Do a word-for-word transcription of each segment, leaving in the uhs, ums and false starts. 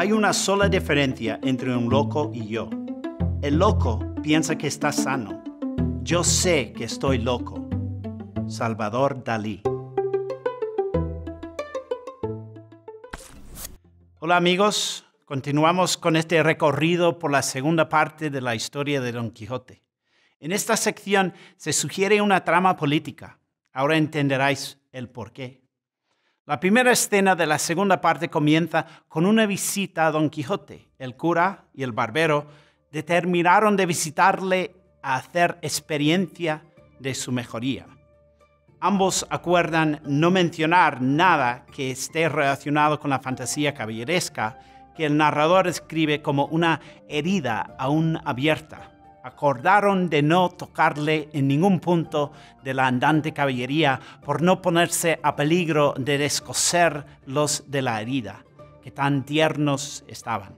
Hay una sola diferencia entre un loco y yo. El loco piensa que está sano. Yo sé que estoy loco. Salvador Dalí. Hola amigos, continuamos con este recorrido por la segunda parte de la historia de Don Quijote. En esta sección se sugiere una trama política. Ahora entenderáis el porqué. La primera escena de la segunda parte comienza con una visita a Don Quijote. El cura y el barbero determinaron de visitarle a hacer experiencia de su mejoría. Ambos acuerdan no mencionar nada que esté relacionado con la fantasía caballeresca que el narrador describe como una herida aún abierta. Acordaron de no tocarle en ningún punto de la andante caballería por no ponerse a peligro de descoserlos de la herida, que tan tiernos estaban.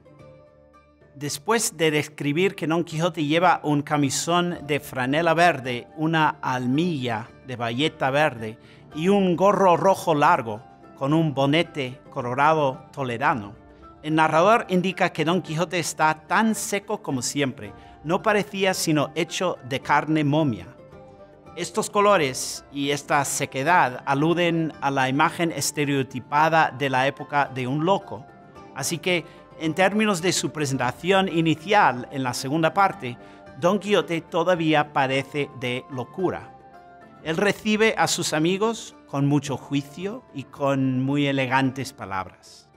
Después de describir que Don Quijote lleva un camisón de franela verde, una almilla de bayeta verde y un gorro rojo largo con un bonete colorado toledano, el narrador indica que Don Quijote está tan seco como siempre, no parecía sino hecho de carne momia. Estos colores y esta sequedad aluden a la imagen estereotipada de la época de un loco, así que en términos de su presentación inicial en la segunda parte, Don Quijote todavía padece de locura. Él recibe a sus amigos con mucho juicio y con muy elegantes palabras.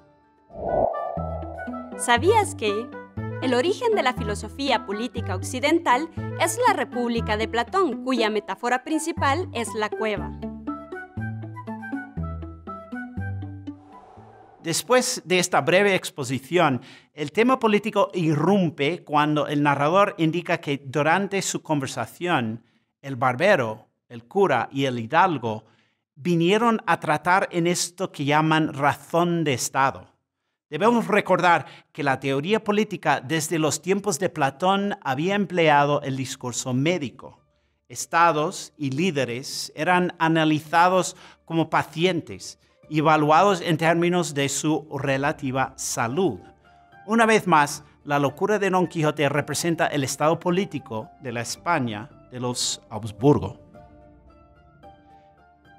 ¿Sabías que el origen de la filosofía política occidental es la República de Platón, cuya metáfora principal es la cueva? Después de esta breve exposición, el tema político irrumpe cuando el narrador indica que durante su conversación, el barbero, el cura y el hidalgo vinieron a tratar en esto que llaman razón de Estado. Debemos recordar que la teoría política desde los tiempos de Platón había empleado el discurso médico. Estados y líderes eran analizados como pacientes, evaluados en términos de su relativa salud. Una vez más, la locura de Don Quijote representa el estado político de la España de los Habsburgo.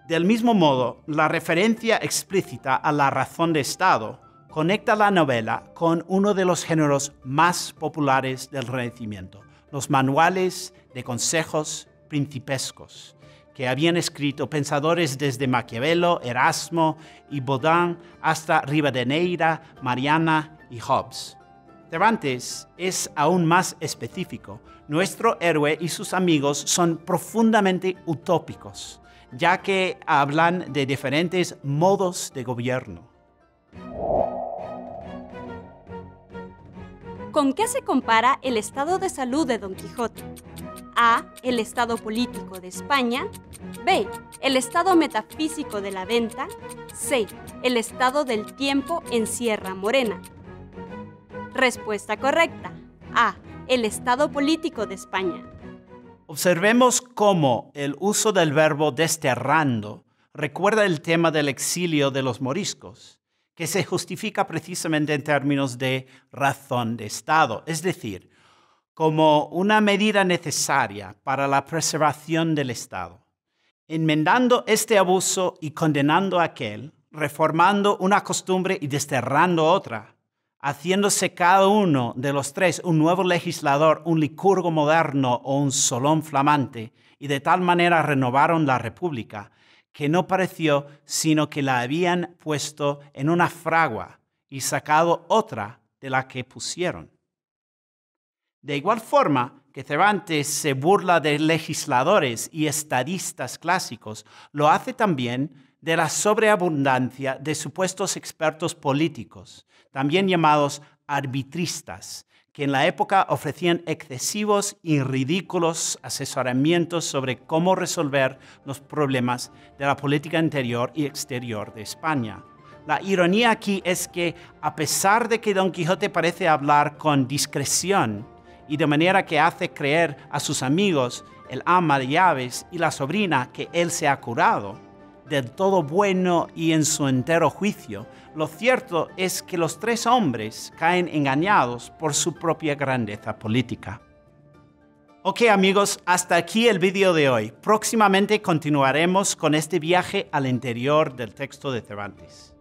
Del mismo modo, la referencia explícita a la razón de Estado conecta la novela con uno de los géneros más populares del Renacimiento, los manuales de consejos principescos, que habían escrito pensadores desde Maquiavelo, Erasmo y Bodin hasta Rivadeneira, Mariana y Hobbes. Cervantes es aún más específico. Nuestro héroe y sus amigos son profundamente utópicos, ya que hablan de diferentes modos de gobierno. ¿Con qué se compara el estado de salud de Don Quijote? A. El estado político de España. B. El estado metafísico de la venta. C. El estado del tiempo en Sierra Morena. Respuesta correcta. A. El estado político de España. Observemos cómo el uso del verbo desterrando recuerda el tema del exilio de los moriscos, que se justifica precisamente en términos de razón de Estado, es decir, como una medida necesaria para la preservación del Estado. Enmendando este abuso y condenando a aquel, reformando una costumbre y desterrando otra, haciéndose cada uno de los tres un nuevo legislador, un Licurgo moderno o un Solón flamante, y de tal manera renovaron la República, que no pareció sino que la habían puesto en una fragua y sacado otra de la que pusieron. De igual forma que Cervantes se burla de legisladores y estadistas clásicos, lo hace también de la sobreabundancia de supuestos expertos políticos, también llamados arbitristas, que en la época ofrecían excesivos y ridículos asesoramientos sobre cómo resolver los problemas de la política interior y exterior de España. La ironía aquí es que, a pesar de que Don Quijote parece hablar con discreción, y de manera que hace creer a sus amigos, el ama de llaves y la sobrina, que él se ha curado, del todo bueno y en su entero juicio, lo cierto es que los tres hombres caen engañados por su propia grandeza política. Ok amigos, hasta aquí el vídeo de hoy. Próximamente continuaremos con este viaje al interior del texto de Cervantes.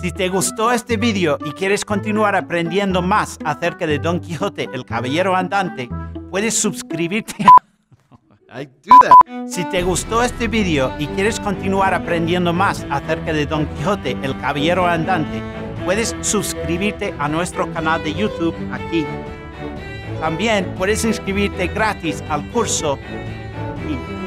Si te gustó este vídeo y quieres continuar aprendiendo más acerca de Don Quijote, el Caballero Andante, puedes suscribirte a... I do that. Si te gustó este vídeo y quieres continuar aprendiendo más acerca de Don Quijote, el Caballero Andante, puedes suscribirte a nuestro canal de YouTube aquí. También puedes inscribirte gratis al curso aquí.